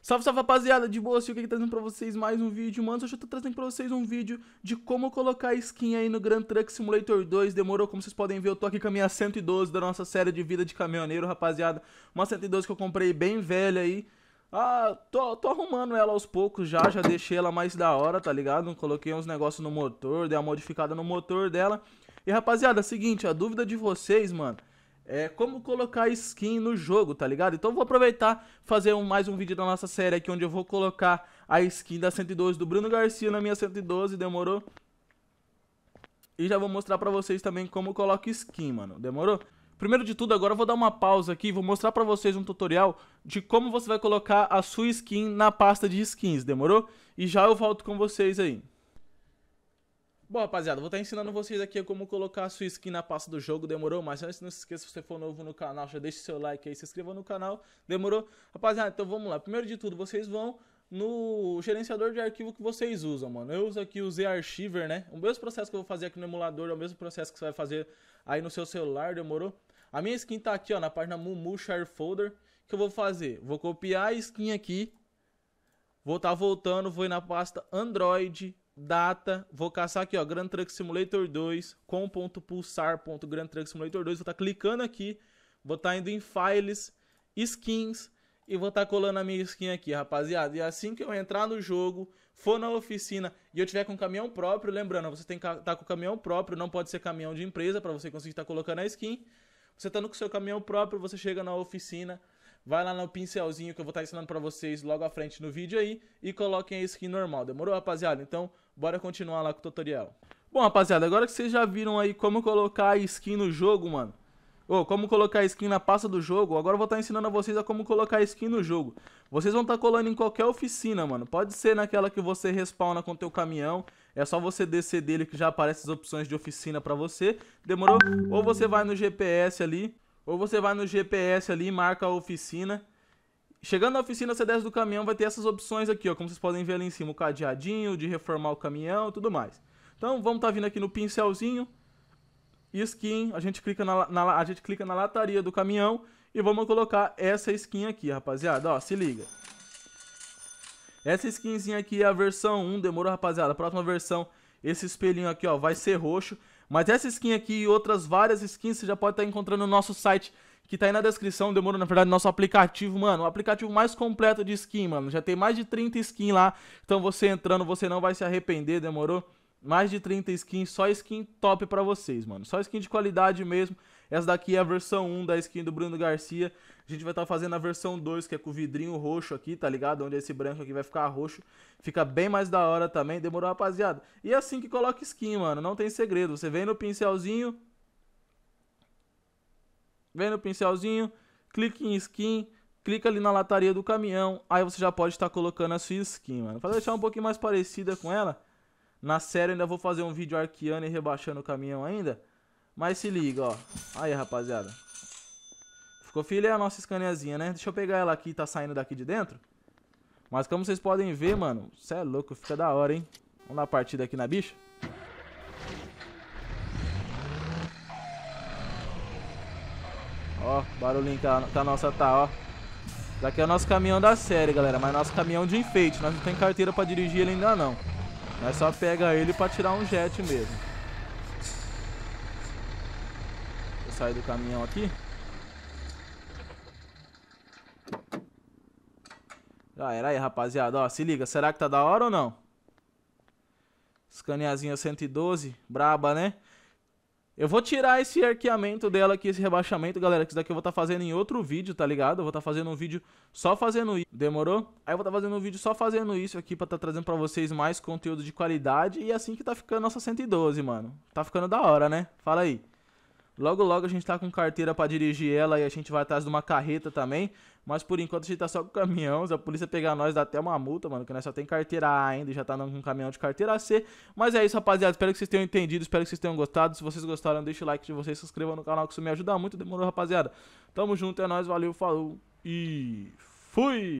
Salve, salve, rapaziada, de boa, eu aqui trazendo pra vocês mais um vídeo, mano. Hoje eu tô trazendo pra vocês um vídeo de como colocar skin aí no Grand Truck Simulator 2, demorou? Como vocês podem ver, eu tô aqui com a minha 112 da nossa série de vida de caminhoneiro, rapaziada. Uma 112 que eu comprei bem velha aí. Ah, tô arrumando ela aos poucos já deixei ela mais da hora, tá ligado? Coloquei uns negócios no motor, dei uma modificada no motor dela. E, rapaziada, é o seguinte, a dúvida de vocês, mano, é como colocar skin no jogo, tá ligado? Então eu vou aproveitar fazer mais um vídeo da nossa série aqui, onde eu vou colocar a skin da 112 do Bruno Garcia na minha 112, demorou? E já vou mostrar pra vocês também como coloca skin, mano, demorou? Primeiro de tudo, agora eu vou dar uma pausa aqui e vou mostrar pra vocês um tutorial de como você vai colocar a sua skin na pasta de skins, demorou? E já eu volto com vocês aí. Bom, rapaziada, vou estar ensinando vocês aqui como colocar a sua skin na pasta do jogo, demorou? Mas antes, não se esqueça, se você for novo no canal, já deixa o seu like aí, se inscreva no canal, demorou? Rapaziada, então vamos lá. Primeiro de tudo, vocês vão no gerenciador de arquivo que vocês usam, mano. Eu uso aqui o Zarchiver, né? O mesmo processo que eu vou fazer aqui no emulador é o mesmo processo que você vai fazer aí no seu celular, demorou? A minha skin tá aqui, ó, na página Mumu Share Folder. O que eu vou fazer? Vou copiar a skin aqui, vou estar voltando, vou ir na pasta Android, data, vou caçar aqui, ó, Grand Truck Simulator 2, com.pulsar.Grand Truck Simulator 2, vou estar clicando aqui, vou estar indo em Files, Skins, e vou estar colando a minha skin aqui, rapaziada. E assim que eu entrar no jogo, for na oficina e eu tiver com caminhão próprio, lembrando, você tem que estar com caminhão próprio, não pode ser caminhão de empresa, para você conseguir estar colocando a skin. Você estando com seu caminhão próprio, você chega na oficina, vai lá no pincelzinho que eu vou estar ensinando pra vocês logo à frente no vídeo aí e coloquem a skin normal, demorou, rapaziada? Então, bora continuar lá com o tutorial. Bom, rapaziada, agora que vocês já viram aí como colocar a skin no jogo, mano, ou como colocar a skin na pasta do jogo, agora eu vou estar ensinando a vocês a como colocar a skin no jogo. Vocês vão estar colando em qualquer oficina, mano, pode ser naquela que você respawna com o teu caminhão, é só você descer dele que já aparece as opções de oficina pra você, demorou? Ou você vai no GPS ali, e marca a oficina. Chegando na oficina, você desce do caminhão, vai ter essas opções aqui, ó, como vocês podem ver ali em cima, o cadeadinho, de reformar o caminhão e tudo mais. Então, vamos estar vindo aqui no pincelzinho, skin, a gente clica na lataria do caminhão e vamos colocar essa skin aqui, rapaziada, ó, se liga. Essa skinzinha aqui é a versão 1, demorou, rapaziada, a próxima versão, esse espelhinho aqui, ó, vai ser roxo. Mas essa skin aqui e outras várias skins você já pode estar encontrando no nosso site, que tá aí na descrição, demorou, na verdade, nosso aplicativo, mano. O aplicativo mais completo de skin, mano. Já tem mais de 30 skins lá, então você entrando, você não vai se arrepender, demorou? Mais de 30 skins, só skin top pra vocês, mano. Só skin de qualidade mesmo. Essa daqui é a versão 1 da skin do Bruno Garcia. A gente vai estar fazendo a versão 2, que é com o vidrinho roxo aqui, tá ligado? Onde esse branco aqui vai ficar roxo. Fica bem mais da hora também, demorou, rapaziada? E é assim que coloca skin, mano, não tem segredo. Você vem no pincelzinho, clica em skin, clica ali na lataria do caminhão. Aí você já pode estar colocando a sua skin, mano. Pra deixar um pouquinho mais parecida com ela, na série eu ainda vou fazer um vídeo arqueando e rebaixando o caminhão ainda. Mas se liga, ó. Aí, rapaziada. Ficou filha a nossa escaniazinha, né? Deixa eu pegar ela aqui, tá saindo daqui de dentro. Mas como vocês podem ver, mano, cê é louco, fica da hora, hein? Vamos dar uma partida aqui na bicha. Ó, barulhinho que a nossa tá, ó. Daqui é o nosso caminhão da série, galera. Mas nosso caminhão de enfeite. Nós não tem carteira pra dirigir ele ainda, não. Nós só pega ele pra tirar um jet mesmo. Vou sair do caminhão aqui. Já era aí, rapaziada. Ó, se liga, será que tá da hora ou não? Scaniazinha 112, braba, né? Eu vou tirar esse arqueamento dela aqui, esse rebaixamento, galera, que isso daqui eu vou estar fazendo em outro vídeo, tá ligado? Eu vou estar fazendo um vídeo só fazendo isso, demorou? Aí eu vou estar fazendo um vídeo só fazendo isso aqui pra estar trazendo pra vocês mais conteúdo de qualidade. E assim que tá ficando nossa 112, mano. Tá ficando da hora, né? Fala aí. Logo, logo a gente tá com carteira pra dirigir ela e a gente vai atrás de uma carreta também. Mas por enquanto a gente tá só com caminhão. Se a polícia pegar nós, dá até uma multa, mano, que nós só tem carteira A ainda e já tá com caminhão de carteira C. Mas é isso, rapaziada. Espero que vocês tenham entendido, espero que vocês tenham gostado. Se vocês gostaram, deixa o like de vocês, se inscrevam no canal que isso me ajuda muito. Demorou, rapaziada? Tamo junto, é nóis, valeu, falou e fui!